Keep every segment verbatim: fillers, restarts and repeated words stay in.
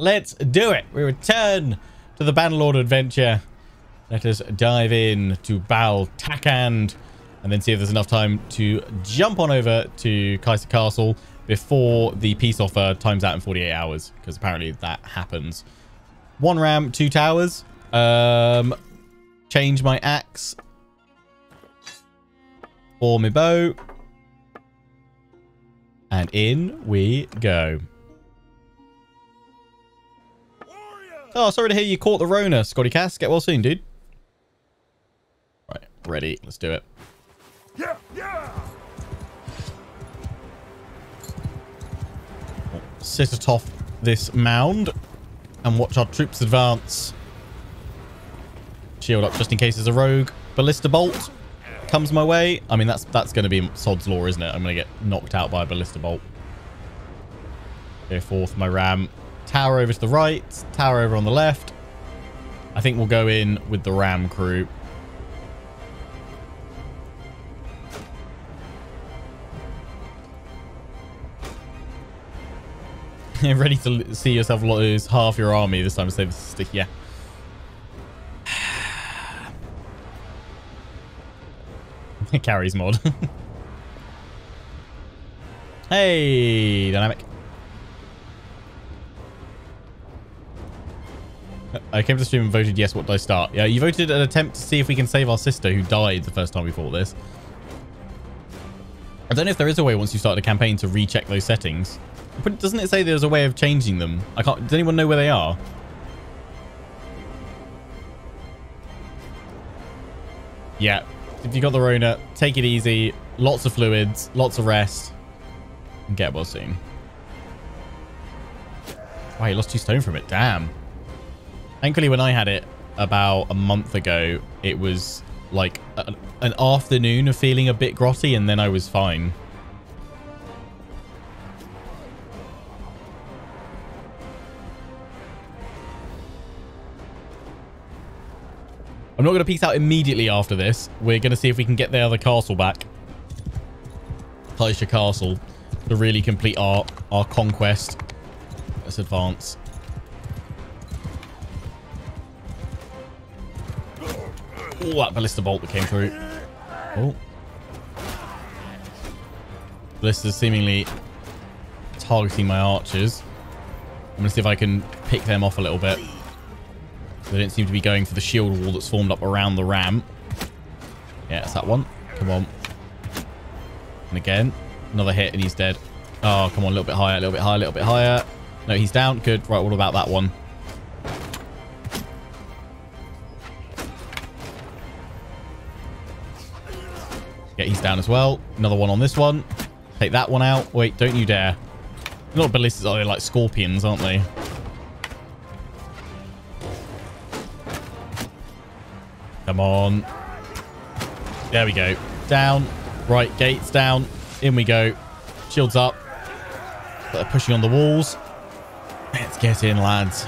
Let's do it. We return to the Bannerlord adventure. Let us dive in to Bal Takand and then see if there's enough time to jump on over to Kaiser Castle before the peace offer times out in forty-eight hours, because apparently that happens. One ram, two towers. Um, change my axe for my bow. And in we go. Oh, sorry to hear you caught the Rona, Scotty Cass. Get well soon, dude. Right, ready. Let's do it. Yeah, yeah. We'll sit atop this mound and watch our troops advance. Shield up just in case there's a rogue ballista bolt comes my way. I mean, that's that's going to be sod's law, isn't it? I'm going to get knocked out by a ballista bolt. Go forth my ram. Tower over to the right, tower over on the left. I think we'll go in with the ram crew. Ready to see yourself lose half your army this time to save the stick. Yeah. Carries mod. Hey, dynamic. I came to the stream and voted yes. What did I start? Yeah, you voted an attempt to see if we can save our sister who died the first time we fought this. I don't know if there is a way once you start a campaign to recheck those settings. But doesn't it say there's a way of changing them? I can't. Does anyone know where they are? Yeah. If you got the Rona, take it easy. Lots of fluids, lots of rest, and get well soon. Wow, you lost two stone from it. Damn. Thankfully, when I had it about a month ago, it was like a, an afternoon of feeling a bit grotty, and then I was fine. I'm not going to peace out immediately after this. We're going to see if we can get the other castle back. Tysha Castle. To really complete our, our conquest. Let's advance. Oh, that ballista bolt that came through. Oh. Ballista's seemingly targeting my archers. I'm going to see if I can pick them off a little bit. They don't seem to be going for the shield wall that's formed up around the ram. Yeah, it's that one. Come on. And again, another hit and he's dead. Oh, come on. A little bit higher, a little bit higher, a little bit higher. No, he's down. Good. Right, what about that one? Yeah, he's down as well. Another one on this one. Take that one out. Wait, don't you dare. They're not ballistas, are they? Like scorpions, aren't they? Come on. There we go. Down. Right, gates down. In we go. Shields up. They're pushing on the walls. Let's get in, lads.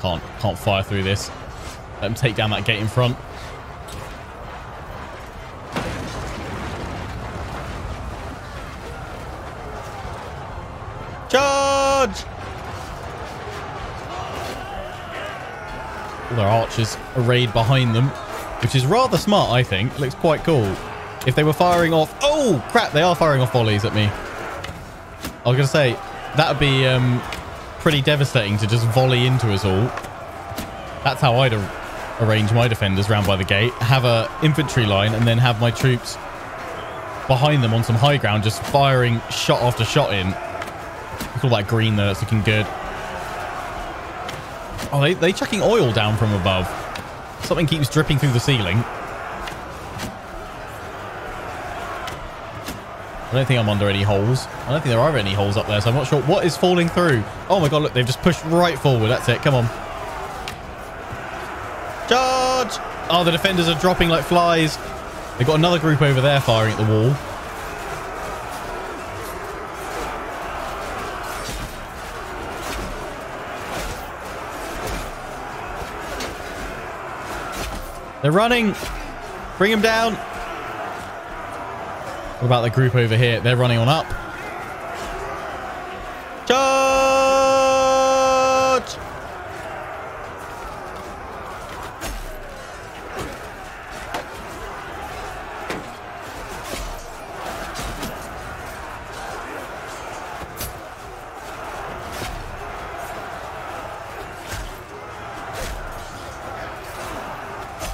Can't, can't fire through this. Let them take down that gate in front. Charge! All their archers arrayed behind them, which is rather smart, I think. Looks quite cool. If they were firing off... Oh, crap! They are firing off volleys at me. I was going to say, that would be um, pretty devastating to just volley into us all. That's how I'd arrange my defenders round by the gate. Have a infantry line and then have my troops behind them on some high ground just firing shot after shot in. Look at all that green there. It's looking good. Oh, they, they're chucking oil down from above. Something keeps dripping through the ceiling. I don't think I'm under any holes. I don't think there are any holes up there, so I'm not sure what is falling through. Oh my god, look, they've just pushed right forward. That's it. Come on. Charge! Oh, the defenders are dropping like flies. They've got another group over there firing at the wall. They're running. Bring them down. What about the group over here? They're running on up. Charge!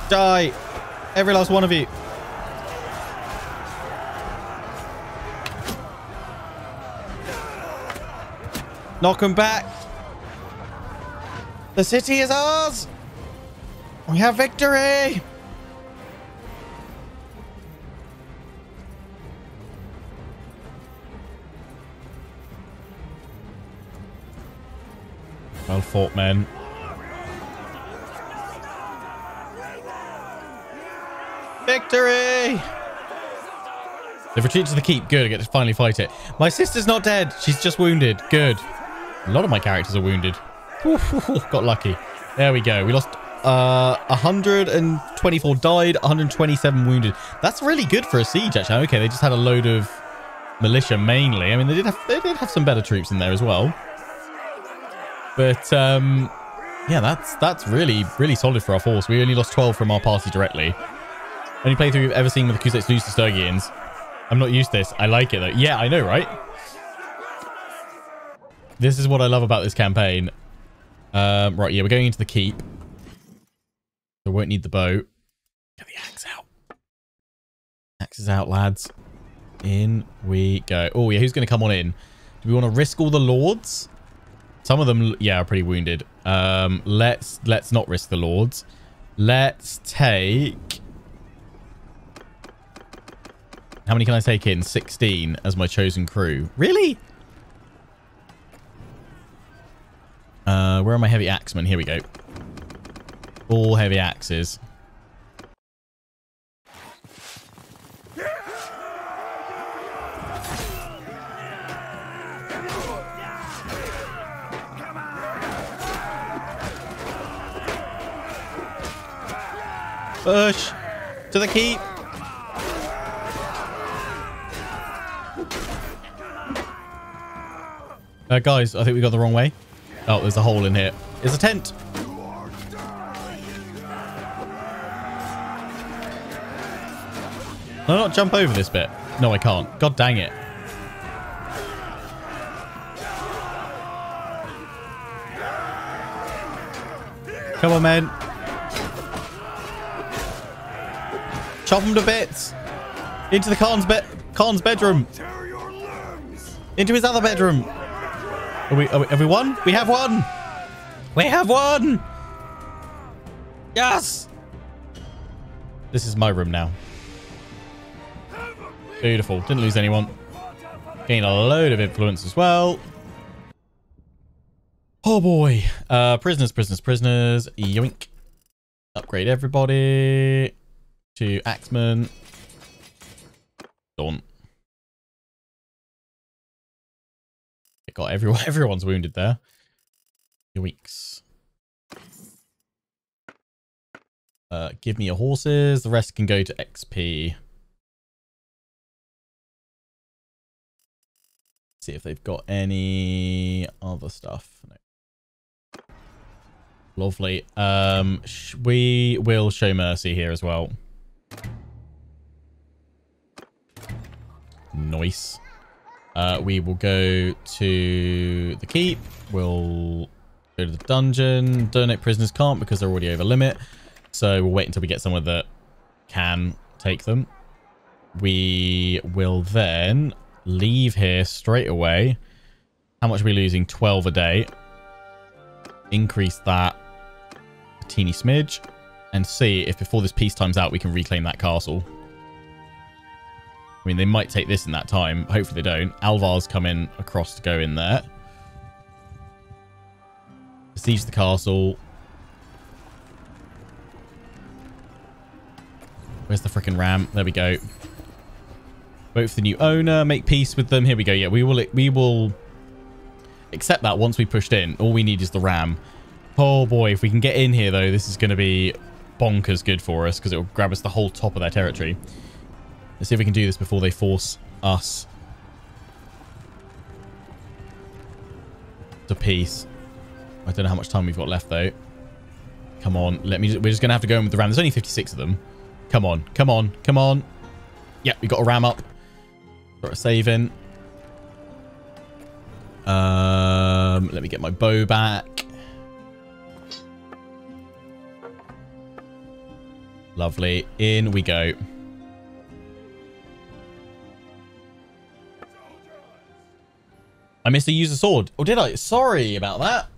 Die! Every last one of you. Knock them back. The city is ours. We have victory. Well fought, men. Victory! They've retreated to the keep. Good. I get to finally fight it. My sister's not dead. She's just wounded. Good. A lot of my characters are wounded. Ooh, got lucky. There we go. We lost uh, one hundred twenty-four died, one hundred twenty-seven wounded. That's really good for a siege, actually. Okay, they just had a load of militia mainly. I mean, they did have they did have some better troops in there as well. But um, yeah, that's that's really really solid for our force. We only lost twelve from our party directly. Only playthrough we've ever seen with the Khuzaits lose to Sturgians. I'm not used to this. I like it though. Yeah, I know, right? This is what I love about this campaign. Um, right, yeah, we're going into the keep. So we won't need the bow. Get the axe out. Axe is out, lads. In we go. Oh, yeah, who's going to come on in? Do we want to risk all the lords? Some of them, yeah, are pretty wounded. Um, let's let's not risk the lords. Let's take... How many can I take in? sixteen as my chosen crew. Really? Uh, where are my heavy axemen? Here we go. All heavy axes. Push to the keep. Uh, guys, I think we got the wrong way. Oh, there's a hole in here. It's a tent. Can I not jump over this bit? No, I can't. God dang it. Come on, men. Chop them to bits. Into the Khan's, be Khan's bedroom. Into his other bedroom. Are we, are we, have we won? We have won! We have won! Yes! This is my room now. Beautiful. Didn't lose anyone. Gained a load of influence as well. Oh boy. Uh, prisoners, prisoners, prisoners. Yoink. Upgrade everybody to Axeman. Dawn. Got everyone. Everyone's wounded there. Yoinks. Uh, give me your horses. The rest can go to X P. See if they've got any other stuff. No. Lovely. Um, sh we will show mercy here as well. Nice. Uh, we will go to the keep. We'll go to the dungeon. Donate prisoners can't because they're already over limit. So we'll wait until we get somewhere that can take them. We will then leave here straight away. How much are we losing? twelve a day. Increase that a teeny smidge and see if before this peace time's out, we can reclaim that castle. I mean, they might take this in that time. Hopefully they don't. Alvar's come in across to go in there. Besiege the castle. Where's the frickin' ram? There we go. Vote for the new owner. Make peace with them. Here we go. Yeah, we will we will accept that once we pushed in. All we need is the ram. Oh boy, if we can get in here though, this is going to be bonkers good for us because it will grab us the whole top of their territory. Let's see if we can do this before they force us to peace. I don't know how much time we've got left though. Come on, let me. Just, we're just gonna have to go in with the ram. There's only fifty-six of them. Come on, come on, come on. Yeah, we got a ram up. Got a save in. Um, let me get my bow back. Lovely. In we go. I missed a use a sword. Oh, did I? Sorry about that.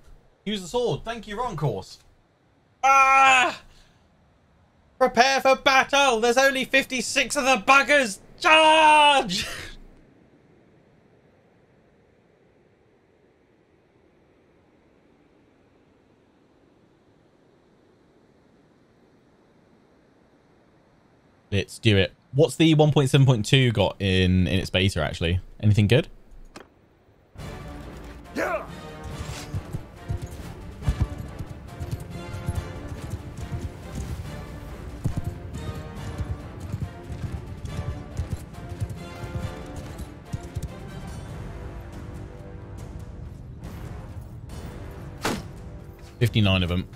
Use a sword. Thank you. Wrong course. Ah! Prepare for battle. There's only fifty-six of the buggers. Charge! Let's do it. What's the one point seven point two got in in its beta actually? Anything good? Yeah. fifty-nine of them.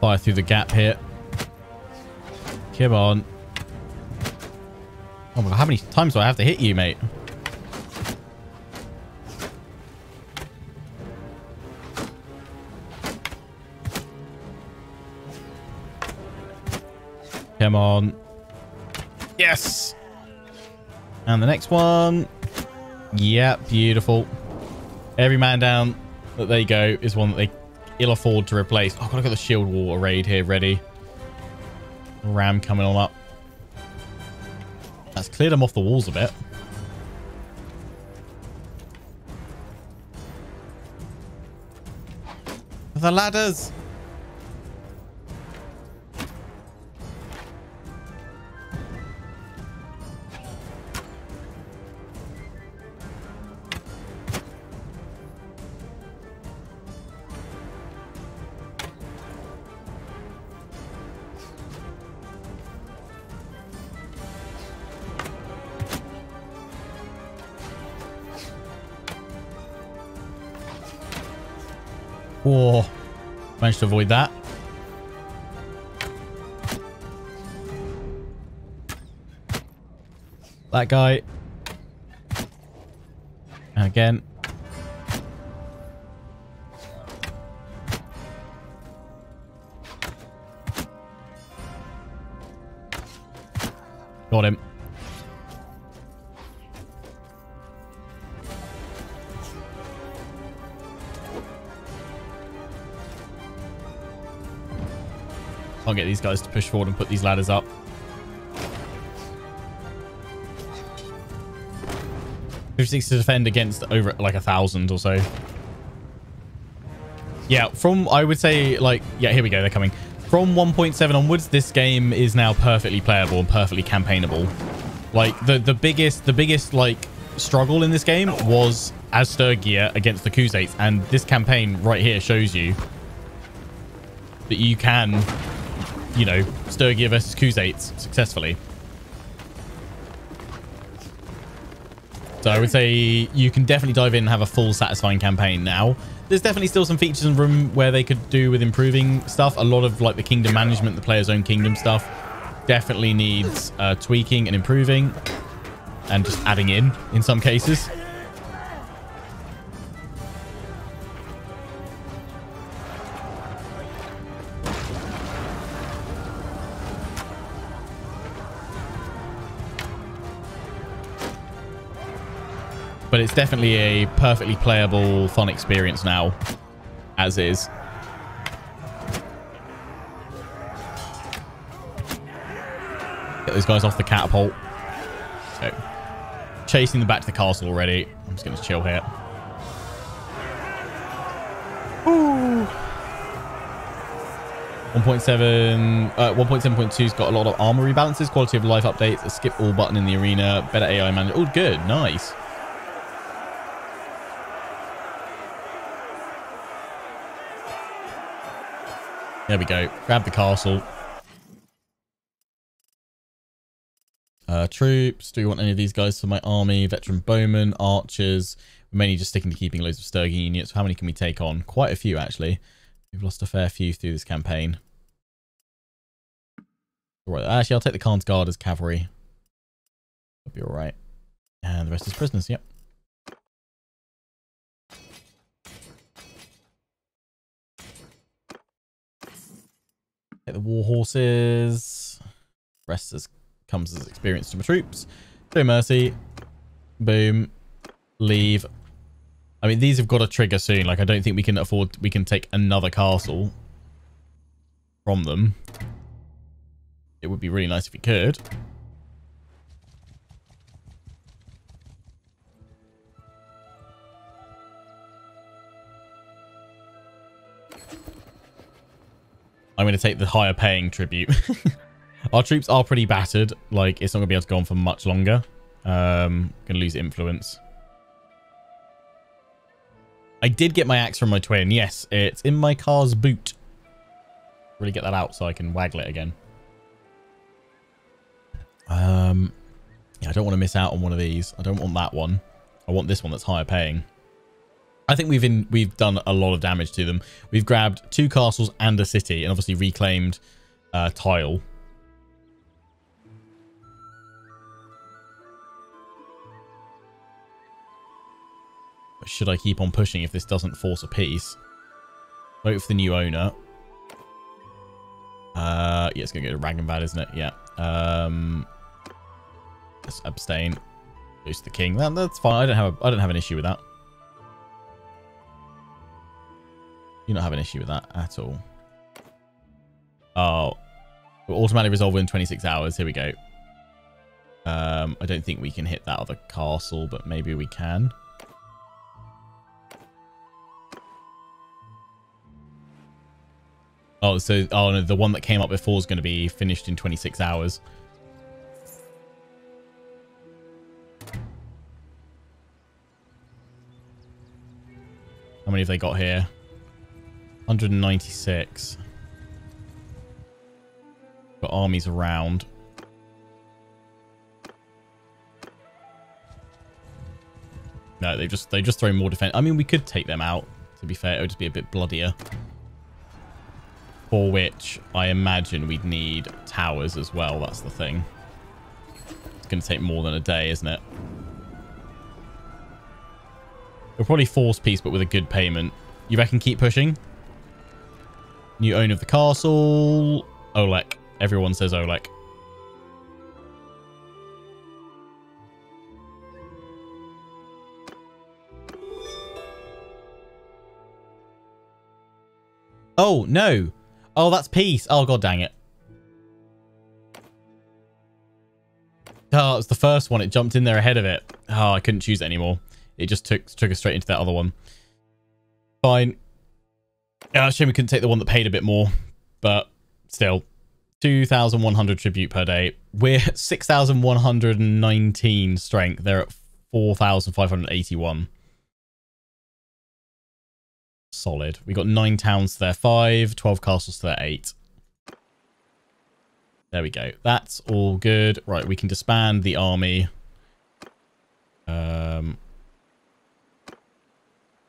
Fire through the gap here. Come on. Oh my god, how many times do I have to hit you, mate? Come on. Yes! And the next one. Yeah, beautiful. Every man down that they go is one that they ill afford to replace. Oh god, I've got the shield wall arrayed here ready. Ram coming on up. That's cleared them off the walls a bit. The ladders! Whoa, managed to avoid that. That guy. And again. Got him. I'll get these guys to push forward and put these ladders up. fifty-six to defend against over like a thousand or so. Yeah, from I would say like, yeah, here we go. They're coming from one point seven onwards. This game is now perfectly playable and perfectly campaignable. Like the, the biggest, the biggest like struggle in this game was Asturgia against the Khuzaits. And this campaign right here shows you that you can, you know, Sturgia versus Khuzaits successfully. So I would say you can definitely dive in and have a full satisfying campaign now. There's definitely still some features and room where they could do with improving stuff. A lot of like the kingdom management, the player's own kingdom stuff definitely needs uh, tweaking and improving and just adding in in some cases. But it's definitely a perfectly playable, fun experience now, as is. Get those guys off the catapult. So, chasing them back to the castle already. I'm just going to chill here. Ooh. one point seven point two's got a lot of armor rebalances, quality of life updates, a skip all button in the arena, better A I manager. Oh, good. Nice. There we go. Grab the castle. Uh, troops. Do we want any of these guys for my army? Veteran bowmen, archers. We're mainly just sticking to keeping loads of Sturgian units. How many can we take on? Quite a few, actually. We've lost a fair few through this campaign. All right, actually, I'll take the Khan's Guard as cavalry. That'll be all right. And the rest is prisoners, yep. Take the war horses. Rest as comes as experience to my troops. No mercy. Boom. Leave. I mean, these have got to trigger soon. Like, I don't think we can afford... We can take another castle from them. It would be really nice if we could. I'm going to take the higher paying tribute. Our troops are pretty battered. Like, it's not going to be able to go on for much longer. Um, going to lose influence. I did get my axe from my twin. Yes, it's in my car's boot. Really get that out so I can waggle it again. Um, yeah, I don't want to miss out on one of these. I don't want that one. I want this one that's higher paying. I think we've in, we've done a lot of damage to them. We've grabbed two castles and a city and obviously reclaimed uh, tile. But should I keep on pushing if this doesn't force a peace? Vote for the new owner. Uh, yeah, it's going to go to Ragnvad, isn't it? Yeah. Um, let's abstain. Lose to the king. That, that's fine. I don't have a, I don't have an issue with that. You don't have an issue with that at all. Oh, we'll automatically resolve in twenty-six hours. Here we go. Um, I don't think we can hit that other castle, but maybe we can. Oh, so oh no, the one that came up before is going to be finished in twenty-six hours. How many have they got here? one hundred ninety-six. Got armies around. No, they just they just throw more defense. I mean, we could take them out. To be fair, it would just be a bit bloodier. For which I imagine we'd need towers as well. That's the thing. It's going to take more than a day, isn't it? We'll probably force peace, but with a good payment. You reckon keep pushing? New owner of the castle. Oleg. Everyone says Oleg. Oh, no. Oh, that's peace. Oh, god dang it. Oh, it was the first one. It jumped in there ahead of it. Oh, I couldn't choose it anymore. It just took, took us straight into that other one. Fine. Oh, shame we couldn't take the one that paid a bit more. But still. two thousand one hundred tribute per day. We're at six thousand one hundred nineteen strength. They're at four thousand five hundred eighty-one. Solid. We got nine towns to their five, twelve castles to their eight. There we go. That's all good. Right, we can disband the army. Um,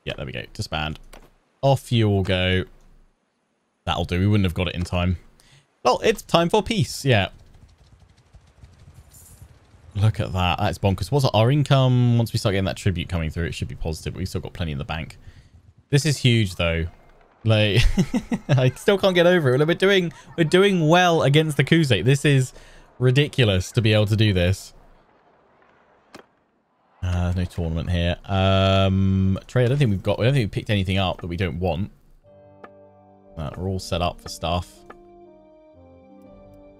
yeah, there we go. Disband. Off you all go. That'll do. We wouldn't have got it in time. Well, it's time for peace. Yeah. Look at that. That's bonkers. What's our income? Once we start getting that tribute coming through, it should be positive. But we've still got plenty in the bank. This is huge, though. Like, I still can't get over it. We're doing, we're doing well against the Khuzaits. This is ridiculous to be able to do this. Uh, there's no tournament here. Um, Trey, I don't think we've got. I don't think we picked anything up that we don't want. Uh, we're all set up for stuff.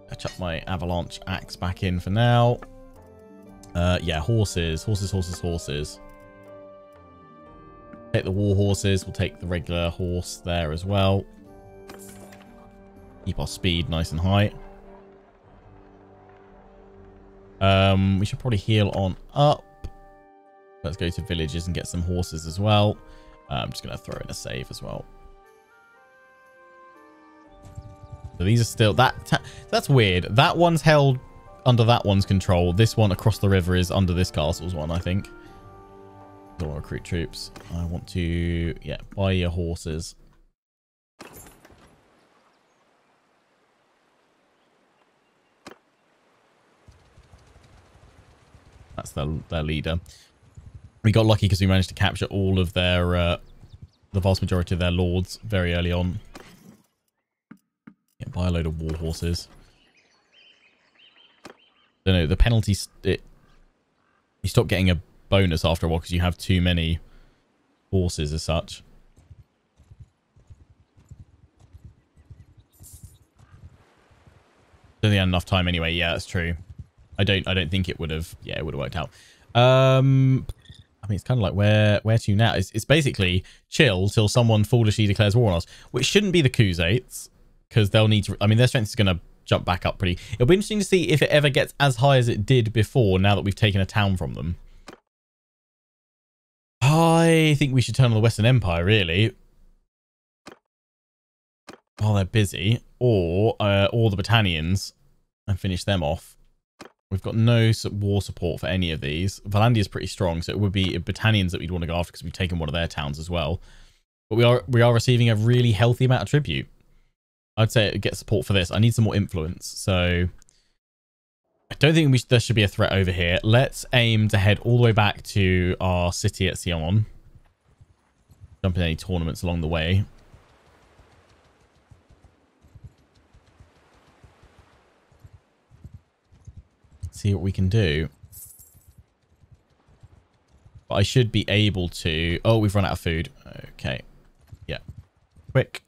I chuck my avalanche axe back in for now. Uh, yeah, horses, horses, horses, horses. Take the war horses. We'll take the regular horse there as well. Keep our speed nice and high. Um, we should probably heal on up. Let's go to villages and get some horses as well. Uh, I'm just going to throw in a save as well. So these are still... that. Ta that's weird. That one's held under that one's control. This one across the river is under this castle's one, I think. Don't want to recruit troops. I want to... yeah, buy your horses. That's their, their leader. We got lucky because we managed to capture all of their... Uh, the vast majority of their lords very early on. Yeah, buy a load of war horses. Don't know, the penalty... It, you stop getting a bonus after a while because you have too many horses as such. Don't think I had enough time anyway. Yeah, that's true. I don't I don't think it would have yeah, it would have worked out. Um I mean, it's kind of like where where to now? It's it's basically chill till someone foolishly declares war on us, which shouldn't be the Khuzaits, because they'll need to I mean their strength is gonna jump back up pretty. It'll be interesting to see if it ever gets as high as it did before now that we've taken a town from them. I think we should turn on the Western Empire, really. While they're busy. Or uh, or the Britannians and finish them off. We've got no war support for any of these. Valandia is pretty strong, so it would be Britannians that we'd want to go after because we've taken one of their towns as well. But we are we are receiving a really healthy amount of tribute. I'd say it gets support for this. I need some more influence, so I don't think we sh there should be a threat over here. Let's aim to head all the way back to our city at Sion. Jump in any tournaments along the way. See what we can do. But I should be able to... oh, we've run out of food. Okay. Yeah. Quick.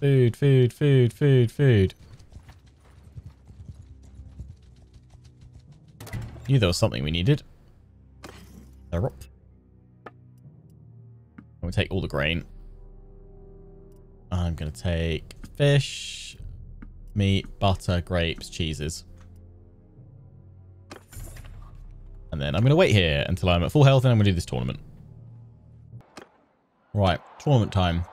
Food, food, food, food, food. Knew there was something we needed. They're up. I'm going to take all the grain. I'm going to take fish, meat, butter, grapes, cheeses. And then I'm going to wait here until I'm at full health and I'm going to do this tournament. Right, tournament time.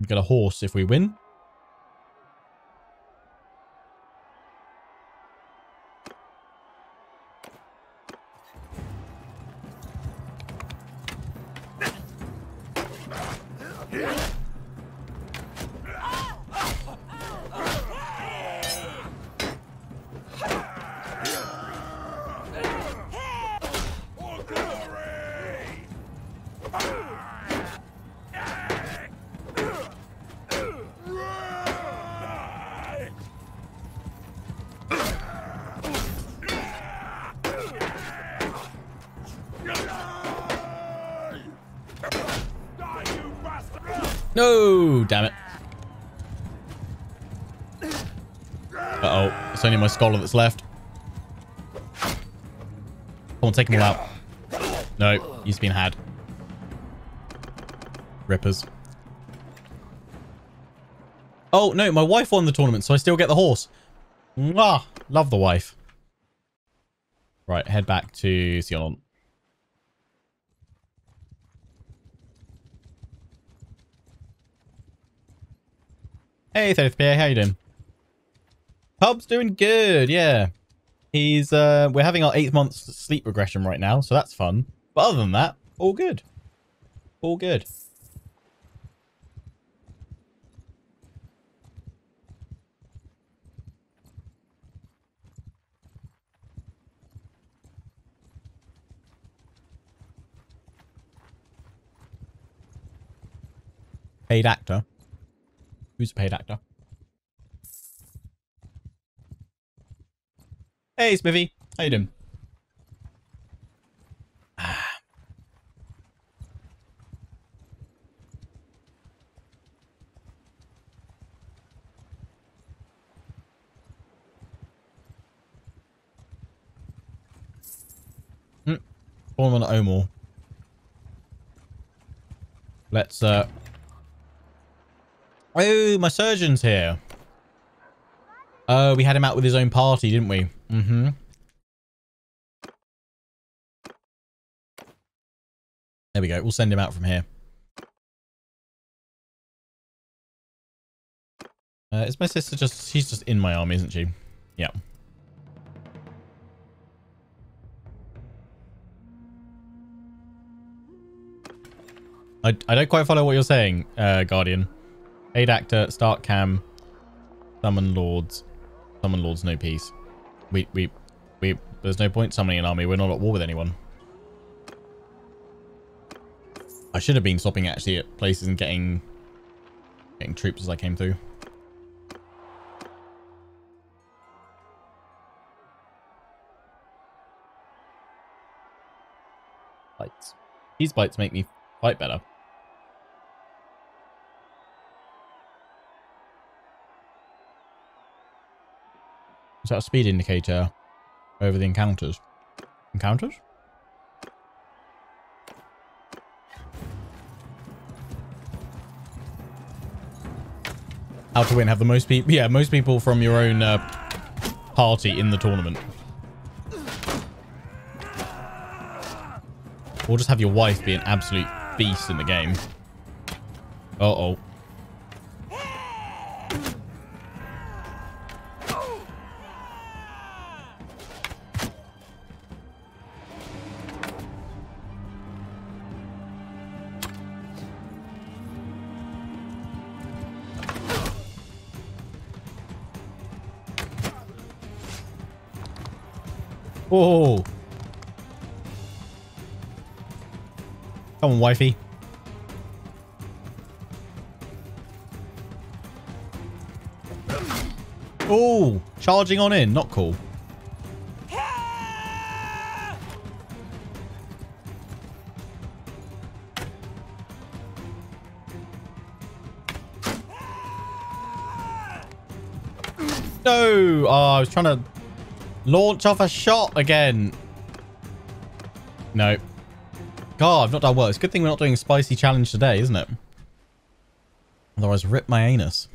We get a horse if we win. My scholar that's left. Come on, take them all out. No, he's been had. Rippers. Oh, no, my wife won the tournament, so I still get the horse. Mwah! Love the wife. Right, head back to Sion. Hey, Thethpia, how you doing? Pub's doing good, yeah. He's uh we're having our eighth month's sleep regression right now, so that's fun. But other than that, all good. All good. Paid actor. Who's a paid actor? Hey, Smithy. How you doing? Ah. Hmm. Form on Omor. Let's, uh... I Oh, my surgeon's here. Oh, we had him out with his own party, didn't we? Mm-hmm. There we go. We'll send him out from here. Uh, is my sister just... She's just in my army, isn't she? Yeah. I, I don't quite follow what you're saying, uh, Guardian. Aid actor, start cam, summon lords. Summon lords, no peace. We, we, we, there's no point summoning an army. We're not at war with anyone. I should have been stopping actually at places and getting, getting troops as I came through. Bites. These bites make me fight better. Is that a speed indicator over the encounters? Encounters? How to win, have the most people, yeah, most people from your own uh, party in the tournament. Or just have your wife be an absolute beast in the game. Uh-oh. Oh, come on, wifey. Oh, charging on in. Not cool. No, oh, I was trying to launch off a shot again. No. God, I've not done well. It's a good thing we're not doing a spicy challenge today, isn't it? Otherwise, rip my anus.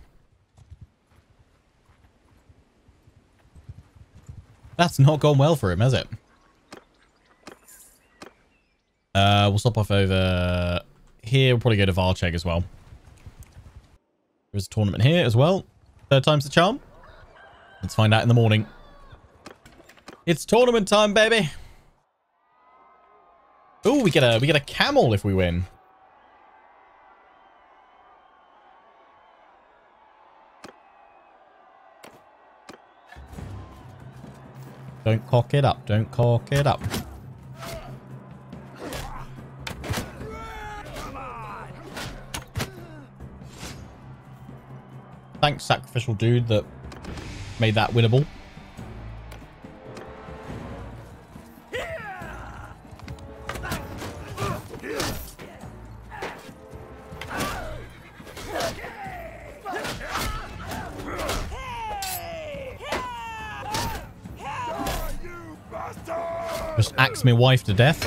That's not gone well for him, has it? Uh, we'll stop off over here. We'll probably go to Varcheg as well. There's a tournament here as well. Third time's the charm. Let's find out in the morning. It's tournament time, baby. Oh, we get a we get a camel if we win. Don't cock it up. Don't cock it up. Thanks, sacrificial dude, that made that winnable. My wife to death.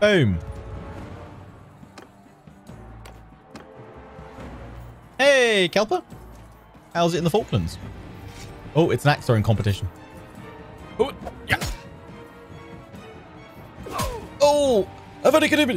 Boom. Hey, Kelper. How's it in the Falklands? Oh, it's an axe throwing competition. Oh, yeah. Oh, I've only could have been.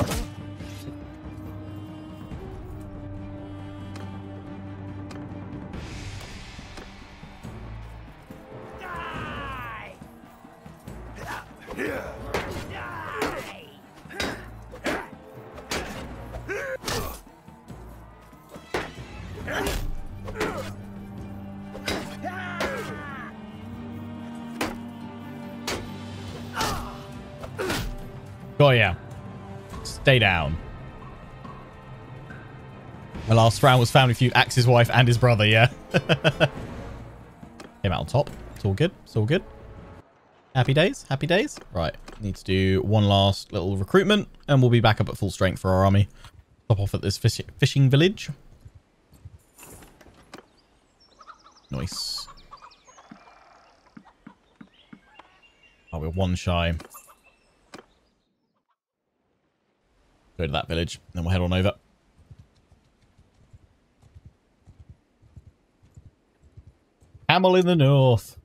Oh yeah, stay down. My last round was Family Feud, axe his wife and his brother, yeah. Came out on top, it's all good, it's all good. Happy days, happy days. Right, need to do one last little recruitment and we'll be back up at full strength for our army. Stop off at this fish fishing village. Nice. Oh, we're one shy. Go to that village, then we'll head on over. Camel in the north.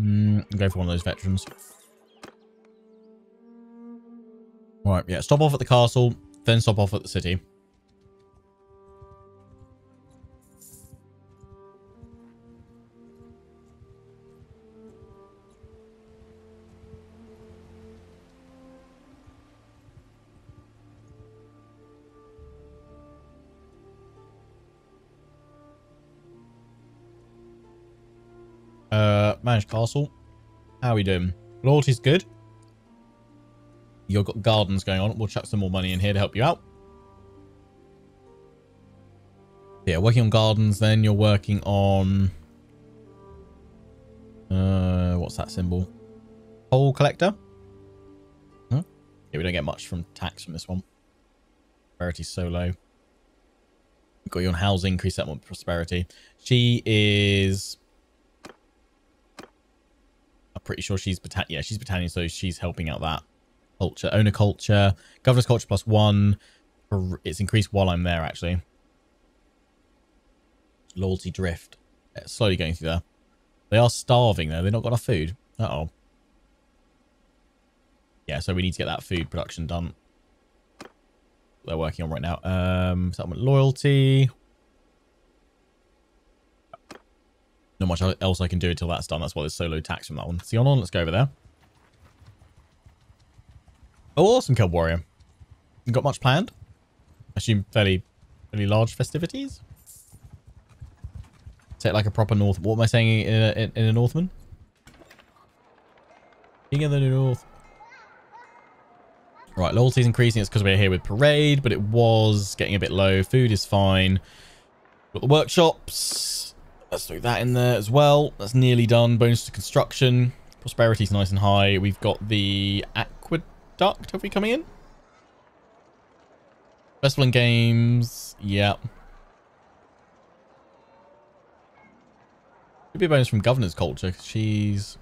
Mm, go for one of those veterans. Alright, yeah, stop off at the castle, then stop off at the city. Uh, managed castle. How are we doing? Loyalty's good. You've got gardens going on. We'll chuck some more money in here to help you out. Yeah, working on gardens. Then you're working on... Uh, what's that symbol? Coal collector? Huh? Yeah, we don't get much from tax from this one. Prosperity's so low. We've got you on housing. Increase that one prosperity. She is... I'm pretty sure she's Bata- yeah, she's Britannian, so she's helping out that culture. Owner culture, governor's culture plus one. It's increased while I'm there, actually. Loyalty drift. It's slowly going through there. They are starving, though. They've not got enough food. Uh-oh. Yeah, so we need to get that food production done. They're working on right now. Um, settlement loyalty. Not much else I can do until that's done. That's why there's so low tax from that one. Sion on, let's go over there. Oh, awesome, Cub Warrior. You got much planned? I assume fairly, fairly large festivities. Take like a proper North. What am I saying in a, in, in a Northman? King of the North. Right, loyalty's increasing. It's because we're here with parade, but it was getting a bit low. Food is fine. Got the workshops. Let's do that in there as well. That's nearly done. Bonus to construction. Prosperity's nice and high. We've got the aqueduct. Have we coming in? Festival and games. Yeah. Could be a bonus from governor's culture because she's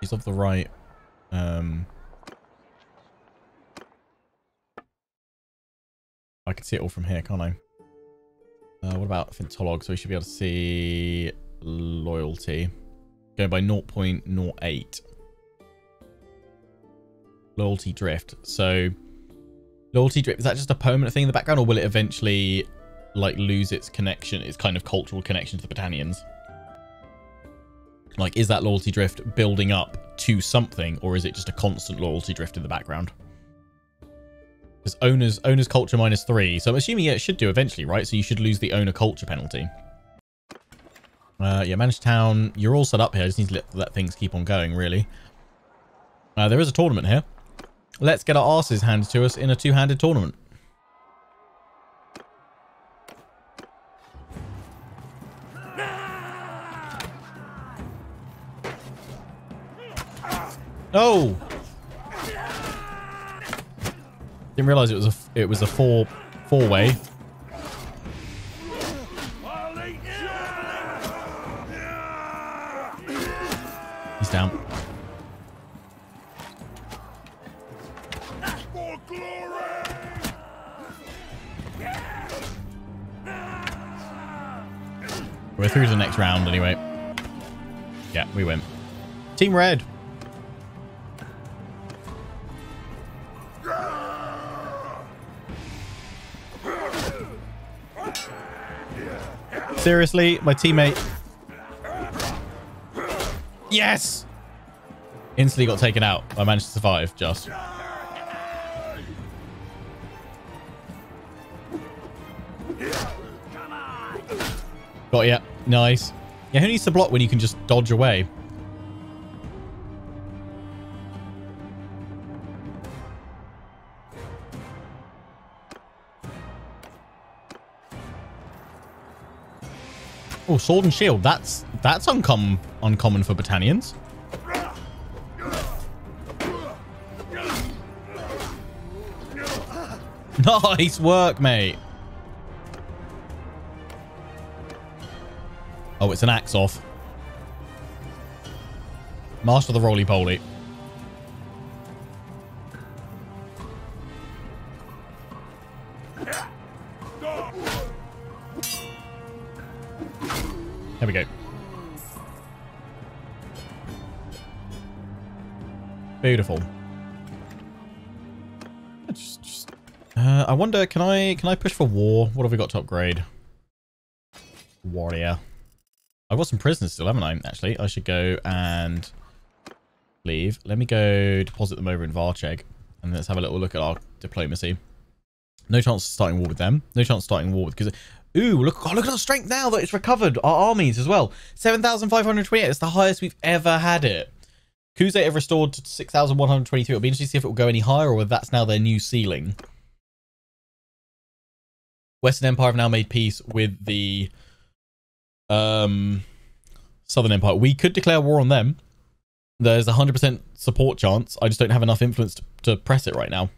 she's of the right. Um, I can see it all from here, can't I? Uh, what about Fintolog? So we should be able to see loyalty. Going by zero point zero eight. Loyalty drift. So loyalty drift, is that just a permanent thing in the background or will it eventually like lose its connection, its kind of cultural connection to the Britannians? Like, is that loyalty drift building up to something or is it just a constant loyalty drift in the background? Because owners, owners culture minus three. So I'm assuming yeah, it should do eventually, right? So you should lose the owner culture penalty. Uh, yeah, managed town. You're all set up here. I just need to let, let things keep on going, really. Uh, there is a tournament here. Let's get our asses handed to us in a two-handed tournament. No! Didn't realize it was a it was a four four way. He's down. We're through to the next round anyway. Yeah, we win. Team Red. Seriously, my teammate. Yes! Instantly got taken out. I managed to survive, just. Got ya. Nice. Yeah, who needs to block when you can just dodge away? Oh, sword and shield. That's that's uncommon uncommon for Britannians. Nice work, mate. Oh, it's an axe off. Master the roly-poly. There we go. Beautiful. Just, just, uh, I wonder, can I can I push for war? What have we got to upgrade? Warrior. I've got some prisoners still, haven't I? Actually, I should go and leave. Let me go deposit them over in Varcheg, and let's have a little look at our diplomacy. No chance of starting war with them. No chance of starting war with because. Ooh, look! Oh, look at our strength now that it's recovered. Our armies as well. seven thousand five hundred twenty-eight. It's the highest we've ever had it. Khuzaits have restored to six thousand one hundred twenty-three. It'll be interesting to see if it will go any higher or whether that's now their new ceiling. Western Empire have now made peace with the um, Southern Empire. We could declare war on them. There's a one hundred percent support chance. I just don't have enough influence to, to press it right now.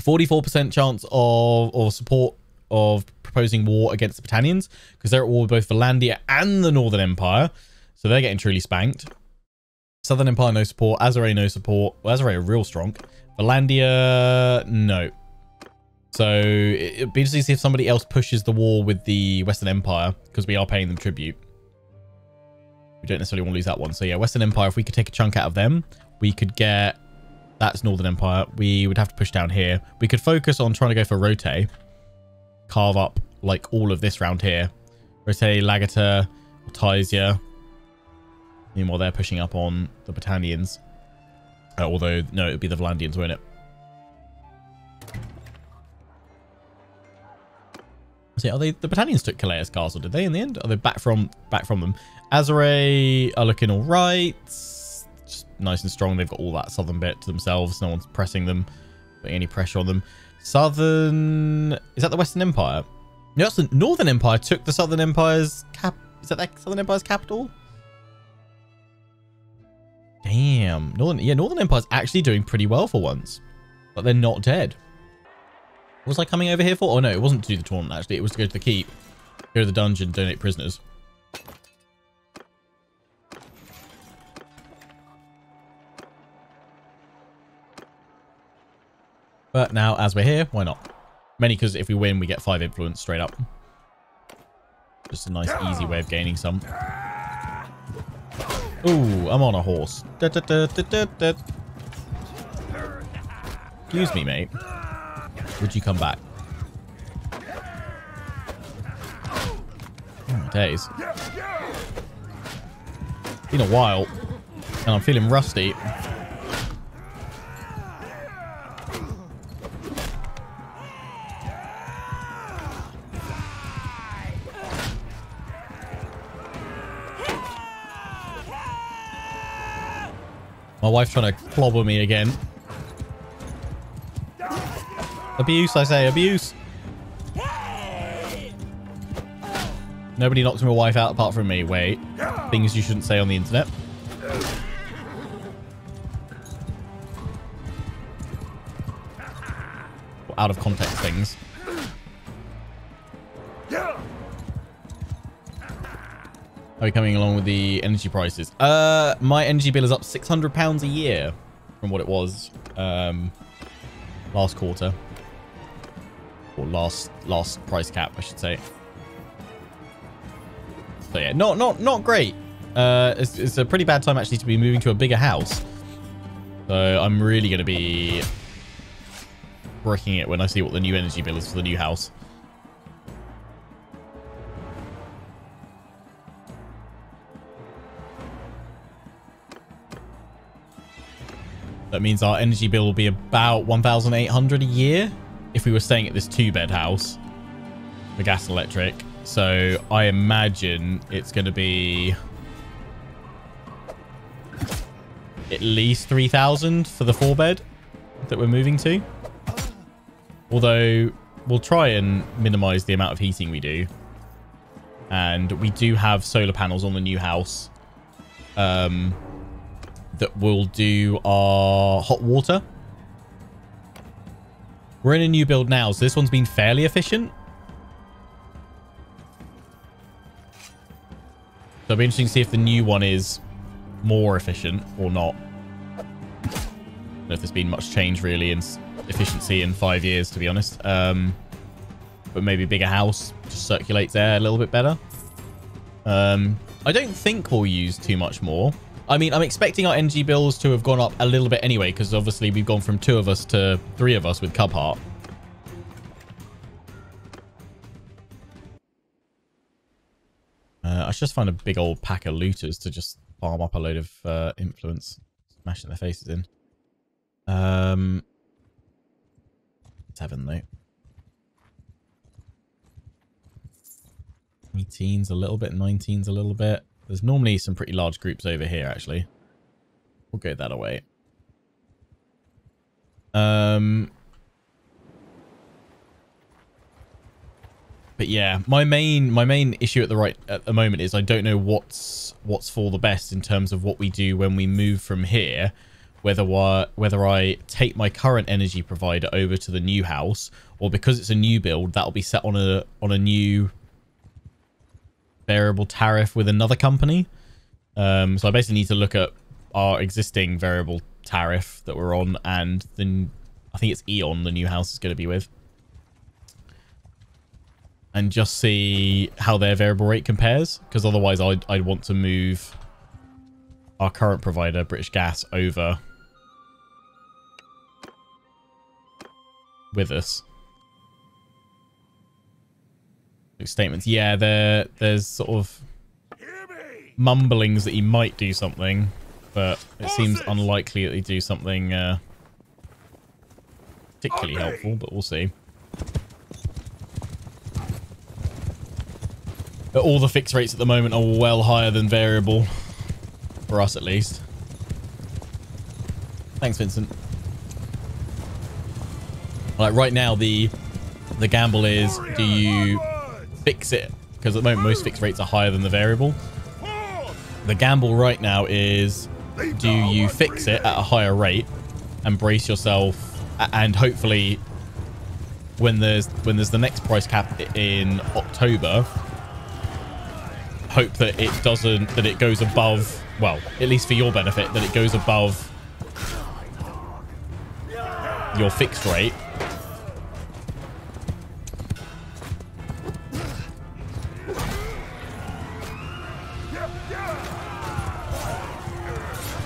forty-four percent chance of, of support of proposing war against the Britannians because they're at war with both Valandia and the Northern Empire. So they're getting truly spanked. Southern Empire, no support. Azarae, no support. Well, Azarae are real strong. Vlandia, no. So it'd be interesting to see if somebody else pushes the war with the Western Empire because we are paying them tribute. We don't necessarily want to lose that one. So yeah, Western Empire, if we could take a chunk out of them, we could get... That's Northern Empire. We would have to push down here. We could focus on trying to go for Rote. Carve up, like, all of this round here. Rote, Lagata, Taisia. Meanwhile, they're pushing up on the Britannians. Uh, although, no, it would be the Vlandians, wouldn't it? So, are they the Britannians took Calais Castle? Did they in the end? Are they back from back from them? Azarae are looking all right, just nice and strong. They've got all that southern bit to themselves. No one's pressing them, putting any pressure on them. Southern is that the Western Empire? No, that's the Northern Empire took the Southern Empire's cap. Is that that Southern Empire's capital? Damn. Northern, yeah, Northern Empire's actually doing pretty well for once. But they're not dead. What was I coming over here for? Oh, no, it wasn't to do the tournament, actually. It was to go to the keep, go to the dungeon, donate prisoners. But now, as we're here, why not? Mainly because if we win, we get five influence straight up. Just a nice, easy way of gaining some. Ooh, I'm on a horse. Da, da, da, da, da, da. Excuse me, mate. Would you come back? Oh, days. Been a while, and I'm feeling rusty. My wife's trying to clobber me again. Abuse, I say, abuse. Nobody knocks my wife out apart from me. Wait. Things you shouldn't say on the internet. Or out of context things. Are we coming along with the energy prices? Uh, my energy bill is up six hundred pounds a year from what it was um, last quarter. Or last last price cap, I should say. So yeah, not not not great. Uh, it's, it's a pretty bad time actually to be moving to a bigger house. So I'm really going to be bricking it when I see what the new energy bill is for the new house. That means our energy bill will be about one thousand eight hundred a year if we were staying at this two-bed house, the gas and electric. So I imagine it's going to be at least three thousand for the four-bed that we're moving to. Although we'll try and minimize the amount of heating we do. And we do have solar panels on the new house. Um... that will do our hot water. We're in a new build now, so this one's been fairly efficient. So it'll be interesting to see if the new one is more efficient or not. I don't know if there's been much change really in efficiency in five years, to be honest. Um, but maybe bigger house just circulates air a little bit better. Um, I don't think we'll use too much more. I mean, I'm expecting our energy bills to have gone up a little bit anyway, because obviously we've gone from two of us to three of us with Cubheart. Uh, I should just find a big old pack of looters to just farm up a load of uh, influence, smashing their faces in. Um, seven though. eighteens a little bit, nineteens a little bit. There's normally some pretty large groups over here, actually. We'll go that away. Um, but yeah, my main my main issue at the right at the moment is I don't know what's what's for the best in terms of what we do when we move from here. Whether whether I take my current energy provider over to the new house, or because it's a new build, that'll be set on a on a new variable tariff with another company. Um, so I basically need to look at our existing variable tariff that we're on, and then I think it's Eon the new house is going to be with, and just see how their variable rate compares, because otherwise I'd, I'd want to move our current provider, British Gas, over with us. Statements. Yeah, there there's sort of mumblings that he might do something, but it seems unlikely that he do something uh, particularly helpful, but we'll see. But all the fixed rates at the moment are well higher than variable, for us at least. Thanks, Vincent. Like right now, the the gamble is, do you fix it? Because at the moment most fixed rates are higher than the variable. The gamble right now is, do you fix it at a higher rate and brace yourself, and hopefully when there's when there's the next price cap in October, hope that it doesn't that it goes above, well, at least for your benefit, that it goes above your fixed rate.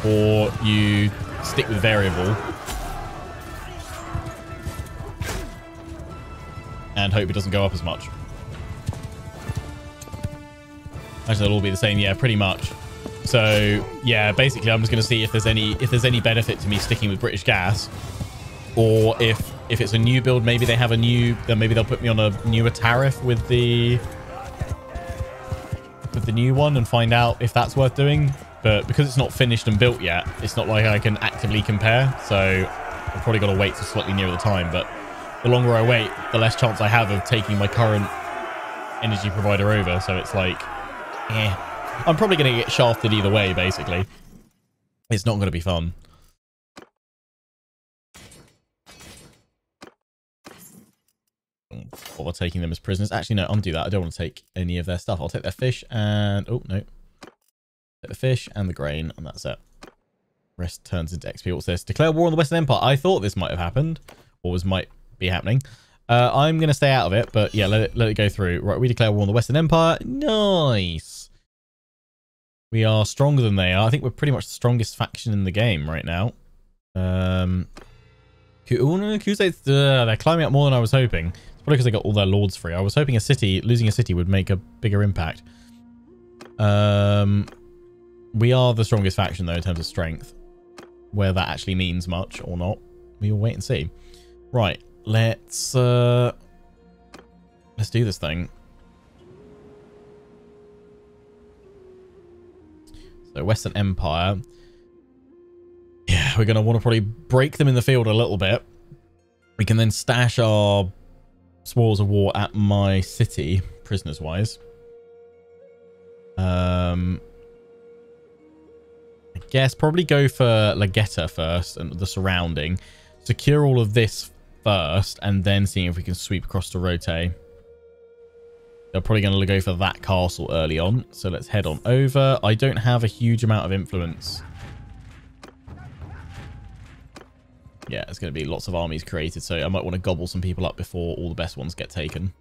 Or you stick with variable and hope it doesn't go up as much. Actually, it'll all be the same. Yeah, pretty much. So yeah, basically I'm just going to see if there's any if there's any benefit to me sticking with British Gas, or if if it's a new build, maybe they have a new then maybe they'll put me on a newer tariff with the with the new one, and find out if that's worth doing. But because it's not finished and built yet, it's not like I can actively compare. So I've probably got to wait to slightly nearer the time. But the longer I wait, the less chance I have of taking my current energy provider over. So it's like, eh. I'm probably going to get shafted either way, basically. It's not going to be fun. Or taking them as prisoners. Actually, no, undo that. I don't want to take any of their stuff. I'll take their fish and... Oh, no. The fish and the grain, and that's it. Rest turns into X P. What's this? Declare war on the Western Empire. I thought this might have happened, or was might be happening. Uh, I'm gonna stay out of it, but yeah, let it let it go through. Right, we declare war on the Western Empire. Nice. We are stronger than they are. I think we're pretty much the strongest faction in the game right now. Um, Khuzaits, uh, they're climbing up more than I was hoping. It's probably because they got all their lords free. I was hoping a city, losing a city, would make a bigger impact. Um. We are the strongest faction, though, in terms of strength. Where that actually means much or not, we will wait and see. Right, let's uh, let's do this thing. So, Western Empire. Yeah, we're going to want to probably break them in the field a little bit. We can then stash our spoils of war at my city, prisoners-wise. Um... I guess probably go for Lagata first and the surrounding. Secure all of this first, and then seeing if we can sweep across to Rote. They're probably going to go for that castle early on. So let's head on over. I don't have a huge amount of influence. Yeah, it's going to be lots of armies created, so I might want to gobble some people up before all the best ones get taken.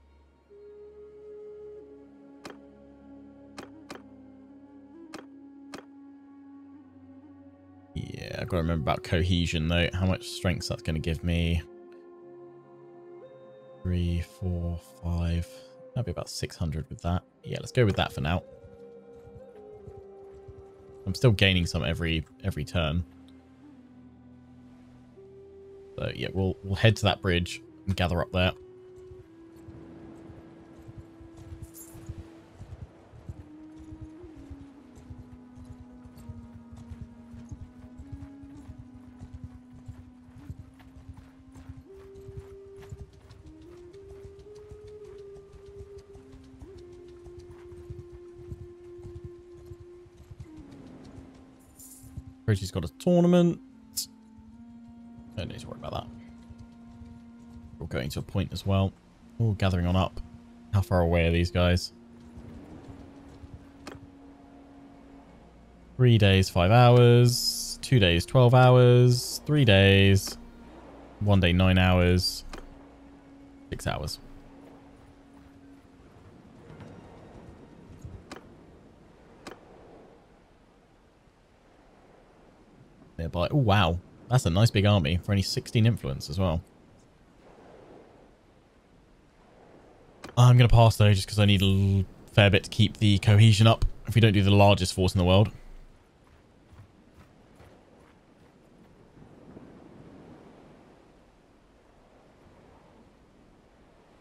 Yeah, I've got to remember about cohesion, though. How much strength that's going to give me? Three, four, five. That'll be about six hundred with that. Yeah, let's go with that for now. I'm still gaining some every every turn. So yeah, we'll we'll head to that bridge and gather up there. Proteus got a tournament. Don't need to worry about that. We're going to a point as well. Oh, gathering on up. How far away are these guys? Three days, five hours. Two days, twelve hours. Three days. One day, nine hours. Six hours. Nearby. Oh, wow. That's a nice big army for only sixteen influence as well. I'm going to pass though, just because I need a fair bit to keep the cohesion up if we don't do the largest force in the world.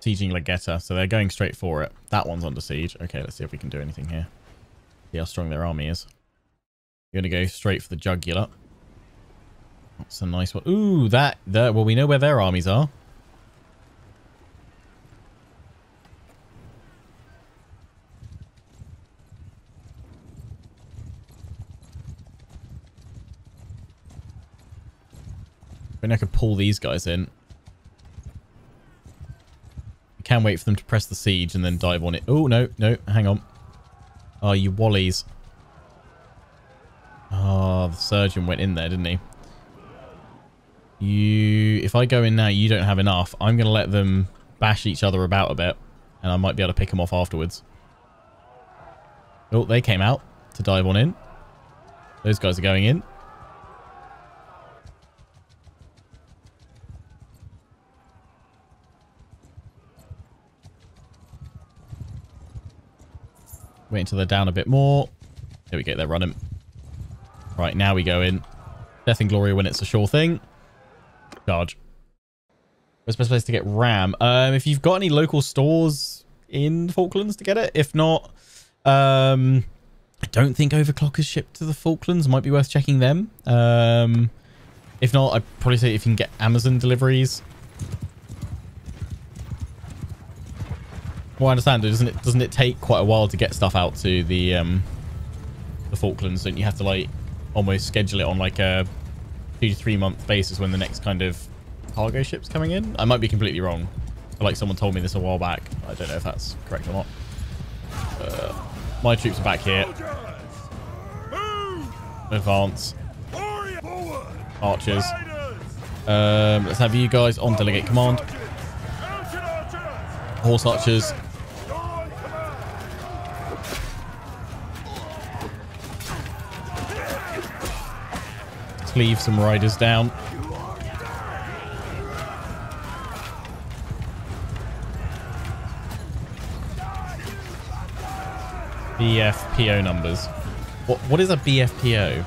Sieging Lagata, so they're going straight for it. That one's under siege. Okay, let's see if we can do anything here. See how strong their army is. You're going to go straight for the jugular. That's a nice one. Ooh, that, that... Well, we know where their armies are. I think I could pull these guys in. We can wait for them to press the siege and then dive on it. Oh, no, no, hang on. Oh, you wallies. Oh, the surgeon went in there, didn't he? You, if I go in now, you don't have enough. I'm going to let them bash each other about a bit, and I might be able to pick them off afterwards. Oh, they came out to dive on in. Those guys are going in. Wait until they're down a bit more. There we go, they're running. Right, now we go in. Death and glory when it's a sure thing. Charge. Where's the best place to get RAM? Um, if you've got any local stores in Falklands to get it. If not, um, I don't think Overclock is shipped to the Falklands. Might be worth checking them. Um, if not, I'd probably say if you can get Amazon deliveries. Well, I understand, doesn't it? Doesn't it take quite a while to get stuff out to the um, the Falklands? Don't you have to like almost schedule it on like a two to three month basis when the next kind of cargo ship's coming in? I might be completely wrong. Like someone told me this a while back. I don't know if that's correct or not. Uh, my troops are back here. Advance. Archers. Um, let's have you guys on delegate command. Horse archers. Leave some riders down. B F P O numbers. What what is a B F P O?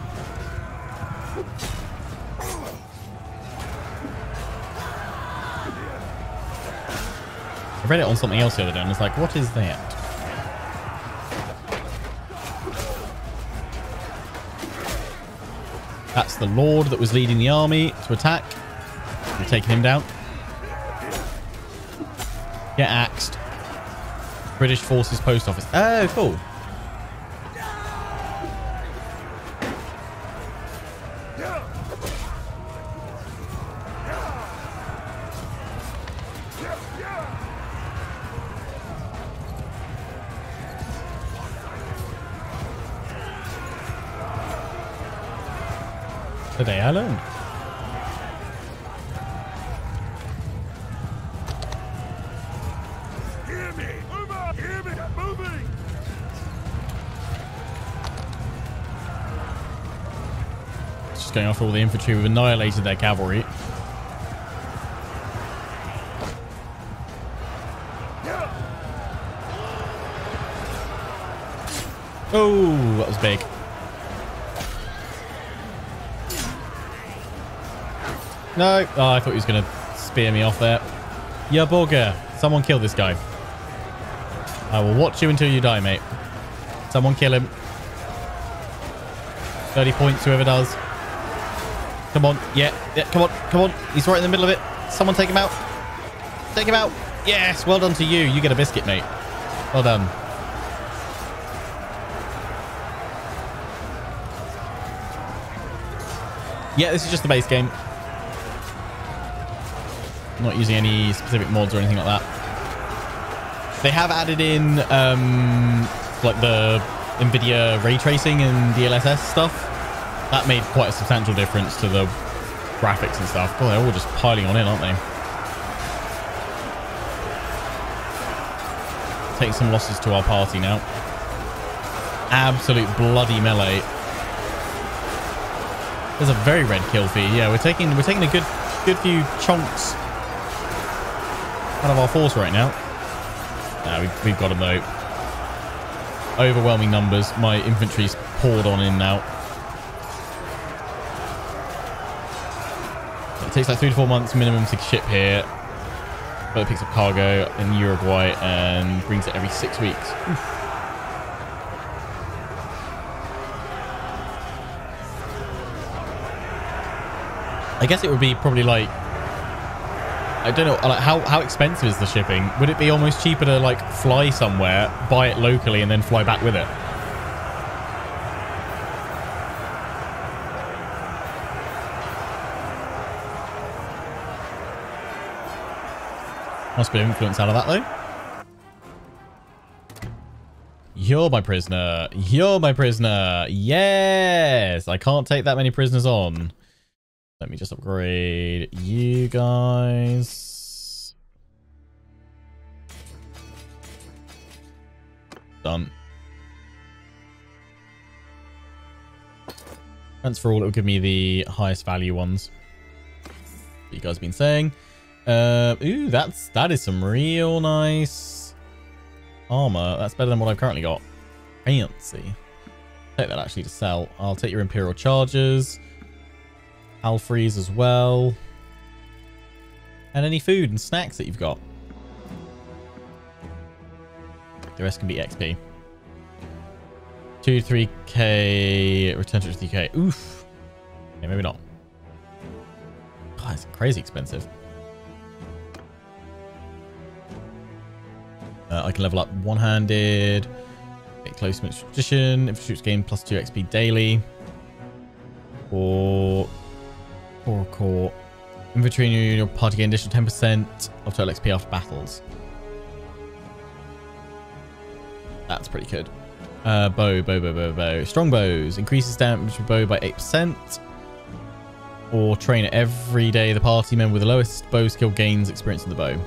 I read it on something else the other day and it's like, what is that? That's the lord that was leading the army to attack. We're taking him down. Get axed. British Forces Post Office. Oh, cool. Today I learned. Hear me! Move up! Hear me! Get moving! It's just going after all the infantry. We've annihilated their cavalry. Oh, that was big. No. Oh, I thought he was going to spear me off there. Ya bugger. Someone kill this guy. I will watch you until you die, mate. Someone kill him. thirty points, whoever does. Come on. Yeah. Yeah. Come on. Come on. He's right in the middle of it. Someone take him out. Take him out. Yes. Well done to you. You get a biscuit, mate. Well done. Yeah, this is just the base game. Not using any specific mods or anything like that. They have added in um, like the NVIDIA ray tracing and D L S S stuff. That made quite a substantial difference to the graphics and stuff. God, they're all just piling on in, aren't they? Take some losses to our party now. Absolute bloody melee. There's a very red kill feed. Yeah, we're taking we're taking a good good few chunks out of our force right now. Nah, we've, we've got them though. Overwhelming numbers. My infantry's poured on in now. It takes like three to four months minimum to ship here, but it picks up cargo in Uruguay and brings it every six weeks. Oof. I guess it would be probably like, I don't know, like how, how expensive is the shipping? Would it be almost cheaper to like fly somewhere, buy it locally and then fly back with it? Must be an influence out of that though. You're my prisoner. You're my prisoner. Yes. I can't take that many prisoners on. Let me just upgrade you guys. Done. Transfer all, it'll give me the highest value ones. You guys have been saying. Uh, ooh, that's, that is some real nice armor. That's better than what I've currently got. Fancy. Take that actually to sell. I'll take your Imperial Chargers. Alfries as well, and any food and snacks that you've got. The rest can be X P. two to three K return to three K. Oof. Okay, maybe not. God, it's crazy expensive. Uh, I can level up one-handed. Get close to tradition. Infantry troops gain plus two X P daily. Or. Or core. Inventory in your party gain additional ten percent of total X P after battles. That's pretty good. Uh, bow, bow, bow, bow, bow. Strong bows. Increases damage for bow by eight percent. Or train every day. The party member with the lowest bow skill gains experience in the bow.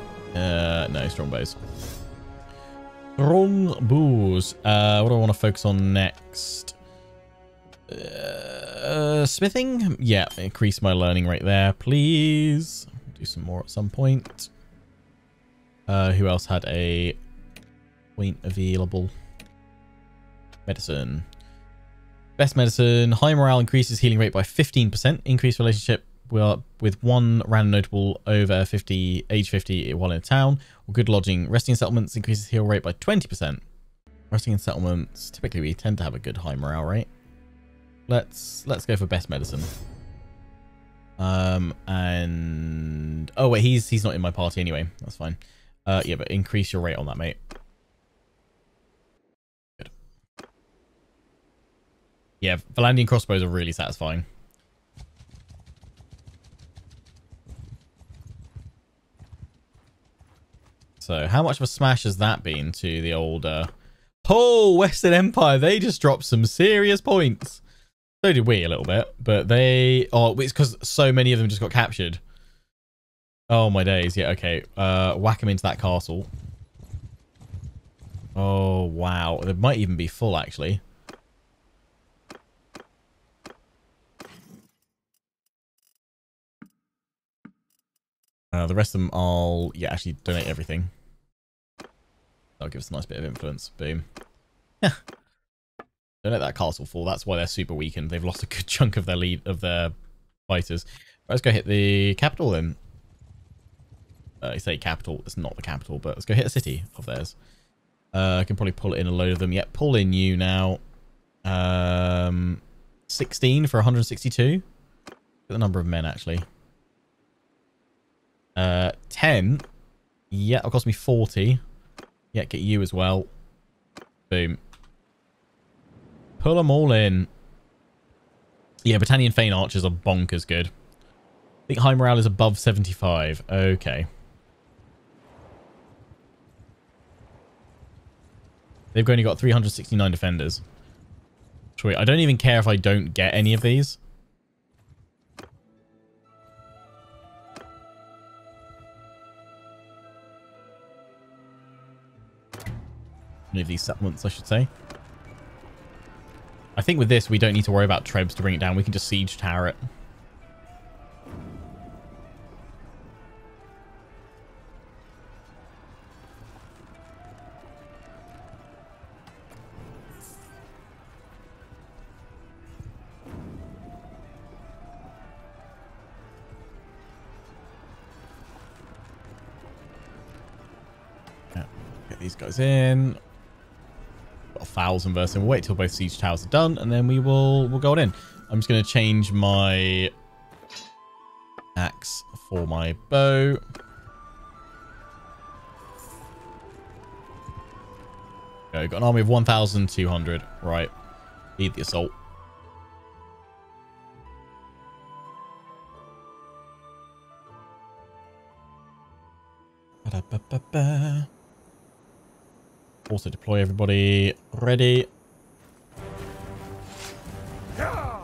Uh, no, strong bows. Strong bows. Uh, what do I want to focus on next? Uh... Uh, smithing? Yeah, increase my learning right there, please. Do some more at some point. Uh, who else had a point available? Medicine. Best medicine. High morale increases healing rate by fifteen percent. Increased relationship with one random notable over fifty, age fifty while in a town. Or good lodging. Resting in settlements increases heal rate by twenty percent. Resting in settlements. Typically, we tend to have a good high morale rate. Let's let's go for best medicine. Um and oh wait, he's he's not in my party anyway. That's fine. Uh yeah, but increase your rate on that, mate. Good. Yeah, Valandian crossbows are really satisfying. So how much of a smash has that been to the old uh oh, Western Empire? They just dropped some serious points. So did we a little bit, but they... Oh, it's because so many of them just got captured. Oh, my days. Yeah, okay. Uh, whack them into that castle. Oh, wow. It might even be full, actually. Uh, the rest of them I'll... Yeah, actually donate everything. That'll give us a nice bit of influence. Boom. Yeah. Don't let that castle fall. That's why they're super weakened. They've lost a good chunk of their lead of their fighters. Right, let's go hit the capital then. Uh, I say capital. It's not the capital, but let's go hit a city of theirs. Uh, I can probably pull in a load of them. Yep, pull in you now. Um, sixteen for one hundred sixty-two. Look at the number of men actually. Uh, ten. Yeah, it'll cost me forty. Yeah, get you as well. Boom. Pull them all in. Yeah, Britannian Fane Archers are bonkers good. I think high morale is above seventy-five. Okay. They've only got three hundred sixty-nine defenders. Sweet. I don't even care if I don't get any of these. Any of these settlements, I should say. I think with this, we don't need to worry about trebs to bring it down. We can just siege tower it. Yeah. Get these guys in. Thousand versus, and we'll wait till both siege towers are done, and then we will we'll go on in. I'm just going to change my axe for my bow. Okay, got an army of one thousand two hundred. Right, lead the assault. Ba-da-ba-ba-ba. Also deploy everybody. Ready. Yeah.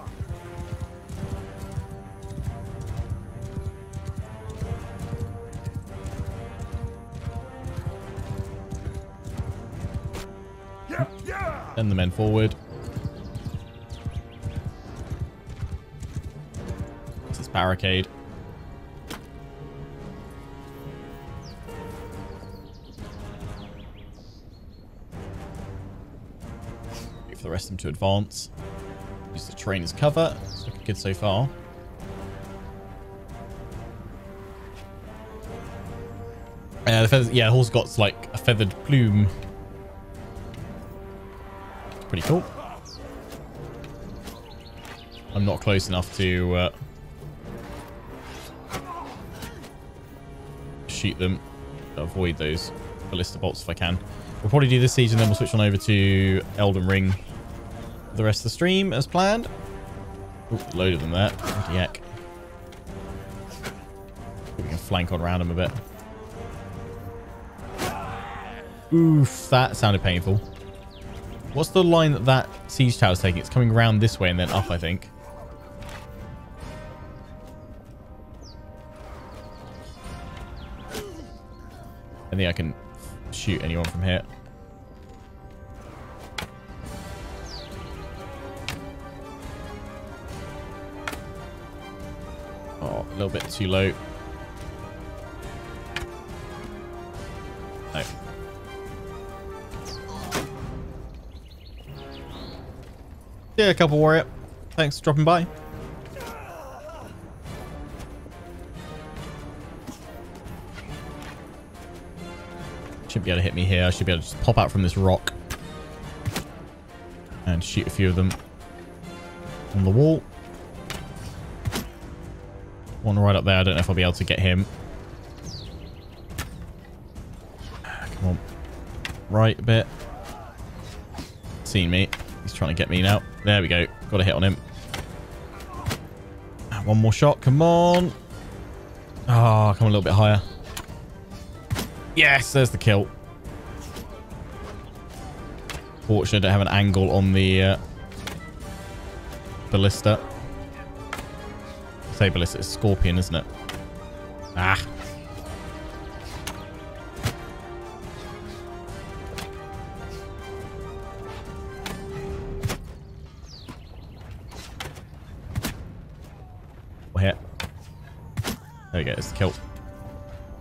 Send the men forward. This is barricade. The rest of them to advance. Use the terrain as cover. It's looking good so far. Uh, the feathers, yeah, the horse got's like a feathered plume. It's pretty cool. I'm not close enough to uh, shoot them. Avoid those ballista bolts if I can. We'll probably do this siege and then we'll switch on over to Elden Ring. The rest of the stream as planned. Ooh, load of them there. Yuck. We can flank on around them a bit. Oof, that sounded painful. What's the line that that siege tower's taking? It's coming round this way and then up, I think. I think I can shoot anyone from here. Oh, a little bit too low. No. Yeah, a couple warrior. Thanks for dropping by. Shouldn't be able to hit me here. I should be able to just pop out from this rock and shoot a few of them on the wall. One right up there. I don't know if I'll be able to get him. Come on. Right a bit. Seen me. He's trying to get me now. There we go. Got a hit on him. One more shot. Come on. Ah, oh, come a little bit higher. Yes, there's the kill. Fortunate I don't have an angle on the uh, Ballista. Say Ballista, it's Scorpion, isn't it? Ah. Where? There we go, it's the kill.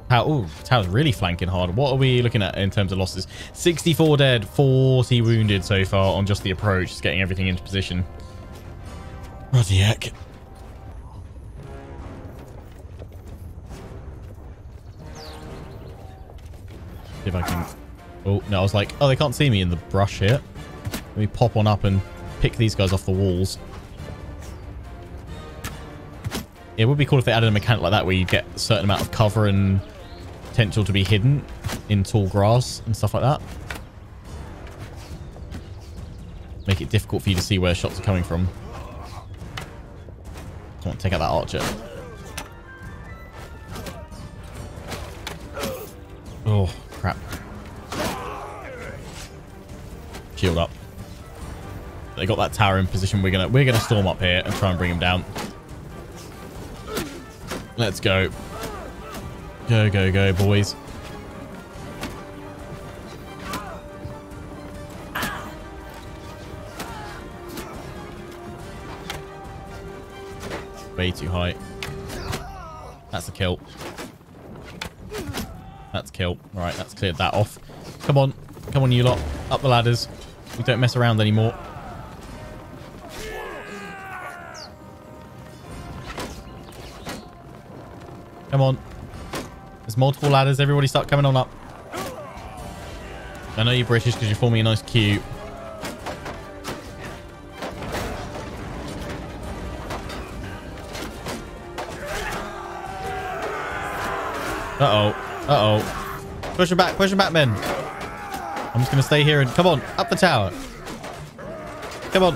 Tower, ooh, tower's really flanking hard. What are we looking at in terms of losses? sixty-four dead, forty wounded so far on just the approach. It's getting everything into position. What the heck? See if I can... Oh, no, I was like, oh, they can't see me in the brush here. Let me pop on up and pick these guys off the walls. It would be cool if they added a mechanic like that where you get a certain amount of cover and potential to be hidden in tall grass and stuff like that. Make it difficult for you to see where shots are coming from. Come on, take out that archer. Oh, crap. Shield up. They got that tower in position. We're gonna we're gonna storm up here and try and bring him down. Let's go. Go, go, go, boys. Way too high. That's a kill. That's a kill. Right, that's cleared that off. Come on. Come on, you lot. Up the ladders. We don't mess around anymore. Come on. There's multiple ladders. Everybody start coming on up. I know you're British because you're forming a nice queue. Uh-oh. Uh-oh. Push them back. Push them back, men. I'm just going to stay here and... Come on. Up the tower. Come on.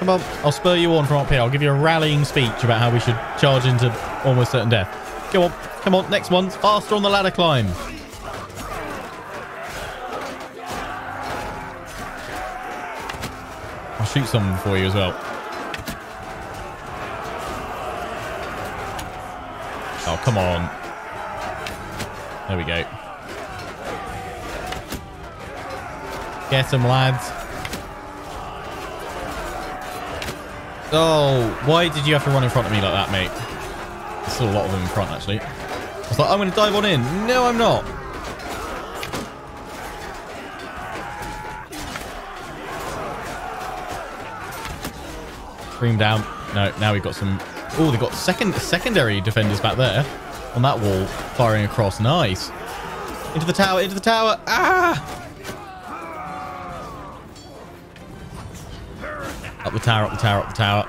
Come on. I'll spur you on from up here. I'll give you a rallying speech about how we should charge into almost certain death. Come on, come on, next one. Faster on the ladder climb. I'll shoot someone for you as well. Oh, come on. There we go. Get him, lads. Oh, why did you have to run in front of me like that, mate? Still a lot of them in front, actually. I was like, I'm going to dive on in. No, I'm not. Bring him down. No, now we've got some... Oh, they've got second secondary defenders back there on that wall, firing across. Nice. Into the tower, into the tower. Ah! Up the tower, up the tower, up the tower.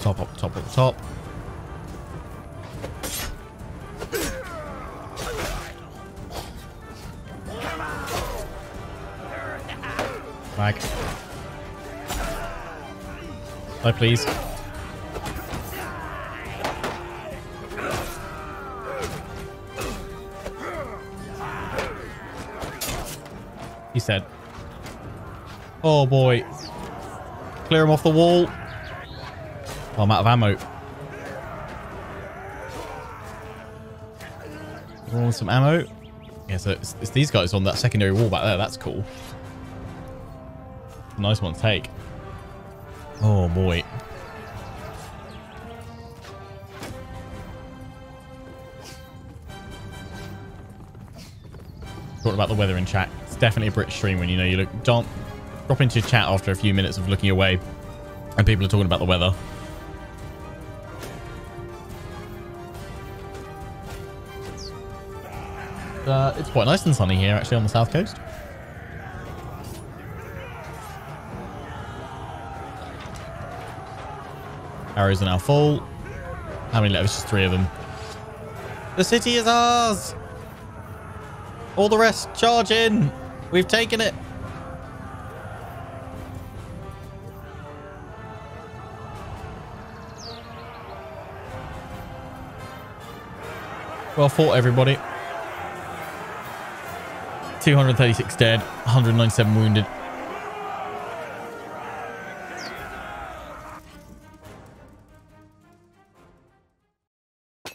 Top, up top, up top. Flag. Oh, please. He said. Oh, boy. Clear him off the wall. Oh, I'm out of ammo. I want some ammo. Yeah, so it's, it's these guys on that secondary wall back there. That's cool. Nice one to take. Oh, boy. Talked about the weather in chat. It's definitely a British stream when you know you look. Don't drop into your chat after a few minutes of looking away and people are talking about the weather. Uh, it's quite nice and sunny here, actually, on the south coast. Arrows are now full. How many levels? Just three of them. The city is ours. All the rest, charge in. We've taken it. Well fought, everybody. two hundred thirty-six dead, one hundred ninety-seven wounded.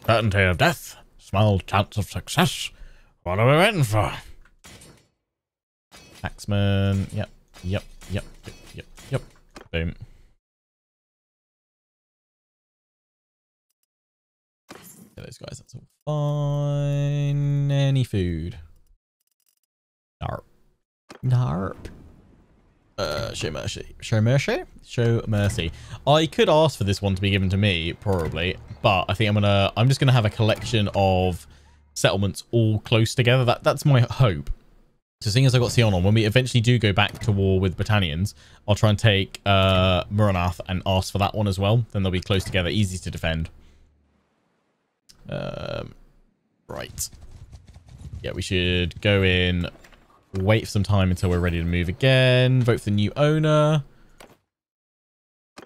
Certainty of death, small chance of success. What are we waiting for? Axeman. Yep, yep, yep, yep, yep, yep. Boom. Get those guys, that's all fine. Any food? Narp. Narp. Uh, show mercy. Show mercy? Show mercy. I could ask for this one to be given to me, probably, but I think I'm gonna, I'm just gonna have a collection of settlements all close together. That That's my hope. So seeing as I got Sion on, when we eventually do go back to war with Britannians, I'll try and take uh, Muranath and ask for that one as well. Then they'll be close together, easy to defend. Um, right. Yeah, we should go in... Wait for some time until we're ready to move again. Vote for the new owner.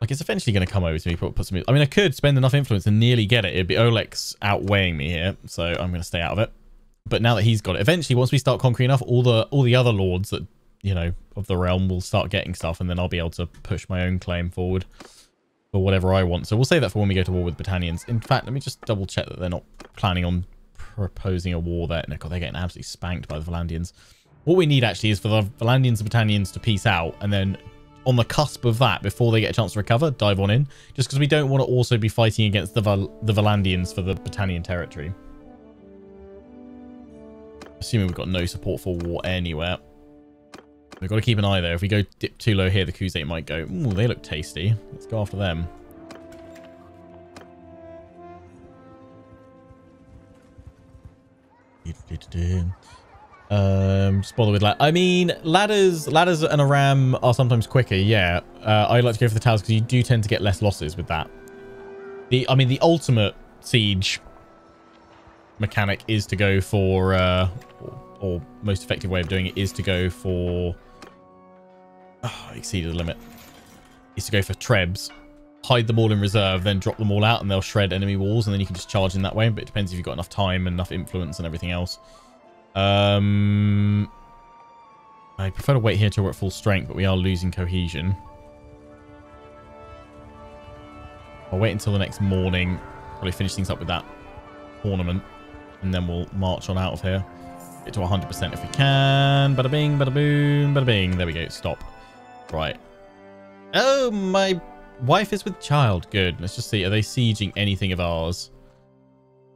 Like, it's eventually going to come over to me. Put, put some, I mean, I could spend enough influence and nearly get it. It'd be Oleg's outweighing me here, so I'm going to stay out of it. But now that he's got it, eventually, once we start conquering enough, all the all the other lords that, you know, of the realm will start getting stuff, and then I'll be able to push my own claim forward for whatever I want. So we'll save that for when we go to war with Britannians. In fact, let me just double check that they're not planning on proposing a war there. No, God, they're getting absolutely spanked by the Vlandians. What we need actually is for the Vlandians and Britannians to peace out, and then on the cusp of that, before they get a chance to recover, dive on in. Just because we don't want to also be fighting against the Val the Vlandians for the Britannian territory. Assuming we've got no support for war anywhere. We've got to keep an eye there. If we go dip too low here, the Khuzaits might go, ooh, they look tasty. Let's go after them. Um, just bother with ladders. I mean, ladders, ladders and a ram are sometimes quicker. Yeah, uh, I like to go for the towers because you do tend to get less losses with that. The, I mean, the ultimate siege mechanic is to go for, uh, or, or most effective way of doing it is to go for. Oh, exceeded the limit. Is to go for trebs, hide them all in reserve, then drop them all out, and they'll shred enemy walls, and then you can just charge in that way. But it depends if you've got enough time and enough influence and everything else. Um, I prefer to wait here till we're at full strength, but we are losing cohesion. I'll wait until the next morning, probably finish things up with that ornament, and then we'll march on out of here. Get to one hundred percent if we can. Bada bing, bada boom, bada bing. There we go. Stop. Right. Oh, my wife is with child. Good. Let's just see. Are they sieging anything of ours?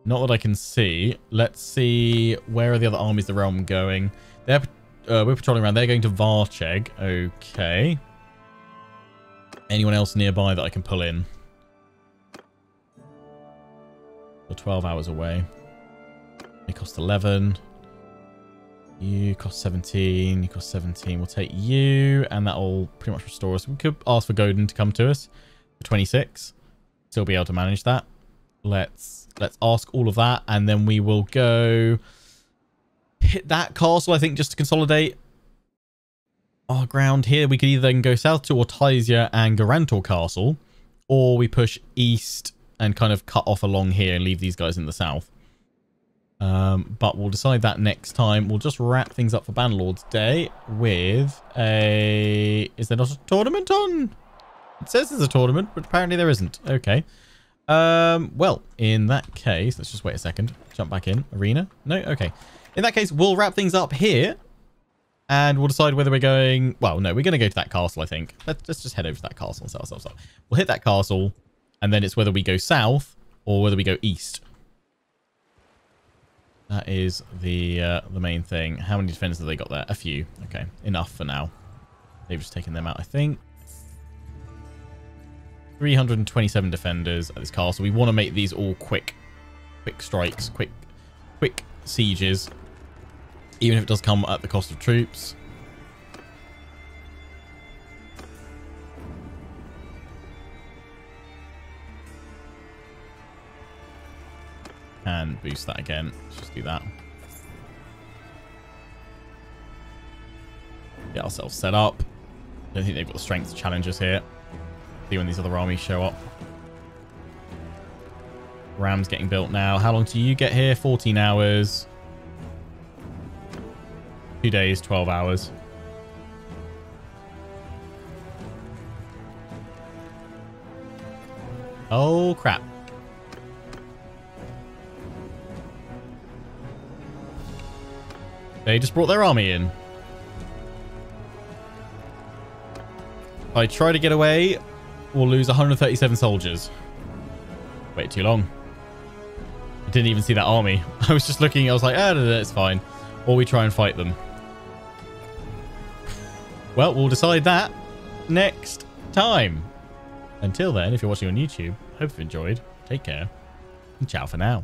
Not that I can see. Let's see. Where are the other armies of the realm going? They're, uh, we're patrolling around. They're going to Varcheg. Okay. Anyone else nearby that I can pull in? We're twelve hours away. They cost eleven. You cost seventeen. You cost seventeen. We'll take you. And that'll pretty much restore us. We could ask for Godin to come to us for twenty-six. Still be able to manage that. Let's let's ask all of that, and then we will go hit that castle, I think, just to consolidate our ground here. We could either then go south to Ortizia and Garantor Castle, or we push east and kind of cut off along here and leave these guys in the south. Um, but we'll decide that next time. We'll just wrap things up for Bannerlord's Day with a... Is there not a tournament on? It says there's a tournament, but apparently there isn't. Okay. Um, well, in that case, let's just wait a second. Jump back in. Arena? No? Okay. In that case, we'll wrap things up here. And we'll decide whether we're going... Well, no, we're going to go to that castle, I think. Let's, let's just head over to that castle and set ourselves up. We'll hit that castle. And then it's whether we go south or whether we go east. That is the uh, the main thing. How many defenders have they got there? A few. Okay. Enough for now. They've just taken them out, I think. three hundred twenty-seven defenders at this castle. We want to make these all quick, quick strikes, quick, quick sieges, even if it does come at the cost of troops. And boost that again. Let's just do that. Get ourselves set up. I don't think they've got the strength to challenge us here. When these other armies show up. Ram's getting built now. How long do you get here? fourteen hours. Two days, twelve hours. Oh, crap. They just brought their army in. If I try to get away, we'll lose one hundred thirty-seven soldiers. Wait too long. I didn't even see that army. I was just looking. I was like, ah, no, no, it's fine. Or we try and fight them. Well, we'll decide that next time. Until then, if you're watching on YouTube, hope you've enjoyed. Take care. And ciao for now.